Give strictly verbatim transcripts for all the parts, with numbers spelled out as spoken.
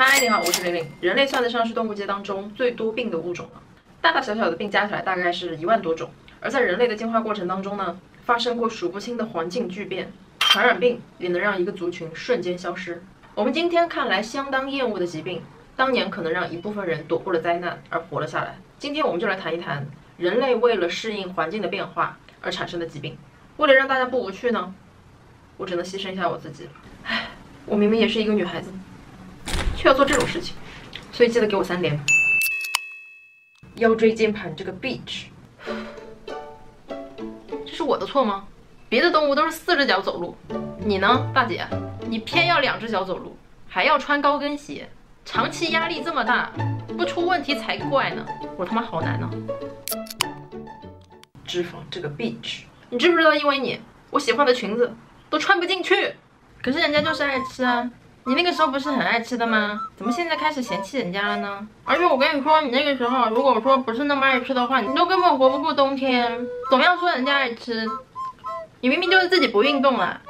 嗨，你好，我是玲玲。人类算得上是动物界当中最多病的物种了，大大小小的病加起来大概是一万多种。而在人类的进化过程当中呢，发生过数不清的环境巨变，传染病也能让一个族群瞬间消失。我们今天看来相当厌恶的疾病，当年可能让一部分人躲过了灾难而活了下来。今天我们就来谈一谈人类为了适应环境的变化而产生的疾病。为了让大家不无趣呢，我只能牺牲一下我自己了。唉，我明明也是一个女孩子，却要做这种事情，所以记得给我三连。腰椎间盘这个 bitch， 这是我的错吗？别的动物都是四只脚走路，你呢，大姐？你偏要两只脚走路，还要穿高跟鞋，长期压力这么大，不出问题才怪呢！我他妈好难呢。脂肪这个 bitch， 你知不知道因为你，我喜欢的裙子都穿不进去？可是人家就是爱吃啊。你那个时候不是很爱吃的吗？怎么现在开始嫌弃人家了呢？而且我跟你说，你那个时候如果说不是那么爱吃的话，你都根本活不过冬天。总要说人家爱吃，你明明就是自己不运动了，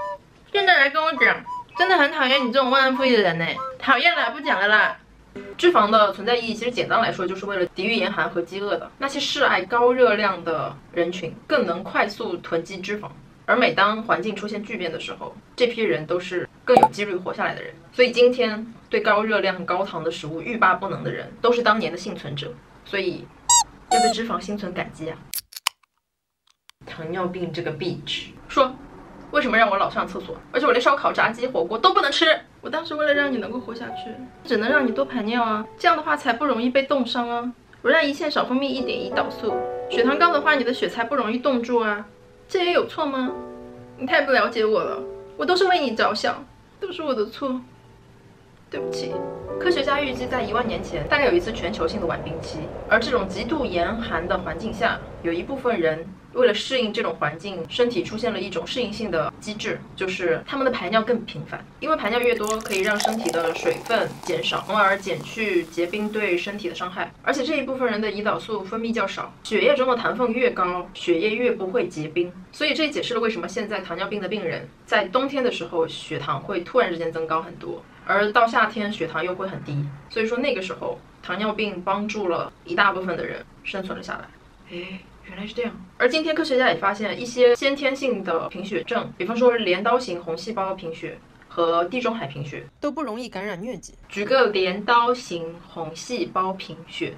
现在来跟我讲，真的很讨厌你这种忘恩负义的人呢！讨厌了，不讲了啦。脂肪的存在意义其实简单来说就是为了抵御严寒和饥饿的。那些嗜爱高热量的人群更能快速囤积脂肪。而每当环境出现巨变的时候，这批人都是更有几率活下来的人。所以今天对高热量、高糖的食物欲罢不能的人，都是当年的幸存者。所以要对脂肪心存感激啊！糖尿病这个 bitch， 说为什么让我老上厕所，而且我连烧烤、炸鸡、火锅都不能吃？我当时为了让你能够活下去，只能让你多排尿啊，这样的话才不容易被冻伤啊。我让胰腺少分泌一点胰岛素，血糖高的话，你的血才不容易冻住啊。这也有错吗？你太不了解我了，我都是为你着想，都是我的错，对不起。科学家预计在一万年前，大概有一次全球性的晚冰期，而这种极度严寒的环境下，有一部分人为了适应这种环境，身体出现了一种适应性的机制，就是他们的排尿更频繁，因为排尿越多，可以让身体的水分减少，从而减去结冰对身体的伤害。而且这一部分人的胰岛素分泌较少，血液中的糖分越高，血液越不会结冰。所以这也解释了为什么现在糖尿病的病人在冬天的时候血糖会突然之间增高很多，而到夏天血糖又会很低。所以说那个时候糖尿病帮助了一大部分的人生存了下来。诶，原来是这样。而今天科学家也发现一些先天性的贫血症，比方说镰刀型红细胞贫血和地中海贫血，都不容易感染疟疾。举个镰刀型红细胞贫血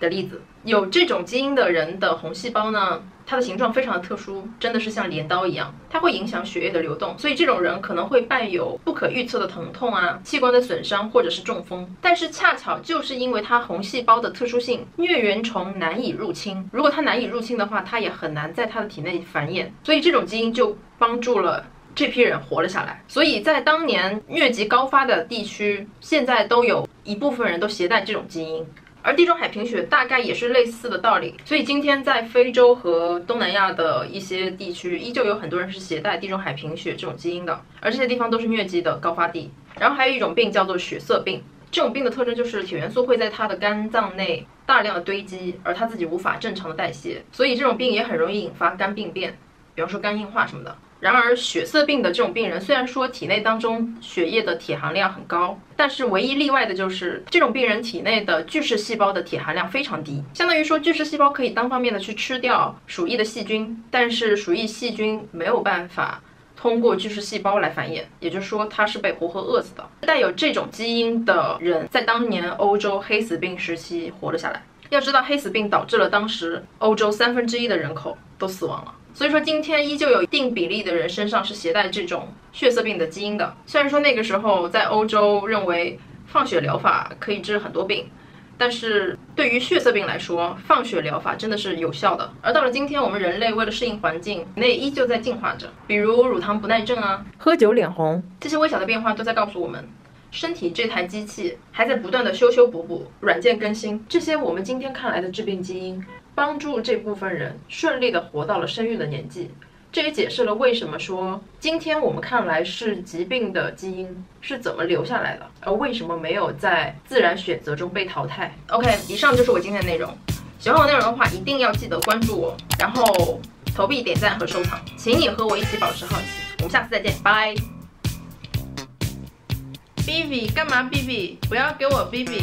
的例子，有这种基因的人的红细胞呢，它的形状非常的特殊，真的是像镰刀一样，它会影响血液的流动，所以这种人可能会伴有不可预测的疼痛啊、器官的损伤或者是中风。但是恰巧就是因为它红细胞的特殊性，疟原虫难以入侵，如果它难以入侵的话，它也很难在它的体内繁衍，所以这种基因就帮助了这批人活了下来。所以在当年疟疾高发的地区，现在都有一部分人都携带这种基因。而地中海贫血大概也是类似的道理，所以今天在非洲和东南亚的一些地区，依旧有很多人是携带地中海贫血这种基因的，而这些地方都是疟疾的高发地。然后还有一种病叫做血色病，这种病的特征就是铁元素会在它的肝脏内大量的堆积，而它自己无法正常的代谢，所以这种病也很容易引发肝病变，比方说肝硬化什么的。然而血色病的这种病人，虽然说体内当中血液的铁含量很高，但是唯一例外的就是这种病人体内的巨噬细胞的铁含量非常低，相当于说巨噬细胞可以单方面的去吃掉鼠疫的细菌，但是鼠疫细菌没有办法通过巨噬细胞来繁衍，也就是说它是被活活饿死的。带有这种基因的人在当年欧洲黑死病时期活了下来。要知道黑死病导致了当时欧洲三分之一的人口都死亡了，所以说今天依旧有一定比例的人身上是携带这种血色病的基因的。虽然说那个时候在欧洲认为放血疗法可以治很多病，但是对于血色病来说，放血疗法真的是有效的。而到了今天，我们人类为了适应环境，内依旧在进化着，比如乳糖不耐症啊、喝酒脸红，这些微小的变化都在告诉我们，身体这台机器还在不断的修修补补、软件更新。这些我们今天看来的致病基因，帮助这部分人顺利的活到了生育的年纪。这也解释了为什么说今天我们看来是疾病的基因是怎么留下来的，而为什么没有在自然选择中被淘汰。 OK， 以上就是我今天的内容。喜欢我内容的话，一定要记得关注我，然后投币、点赞和收藏。请你和我一起保持好奇，我们下次再见，拜。B B 干嘛 B B？ 不要给我 B B。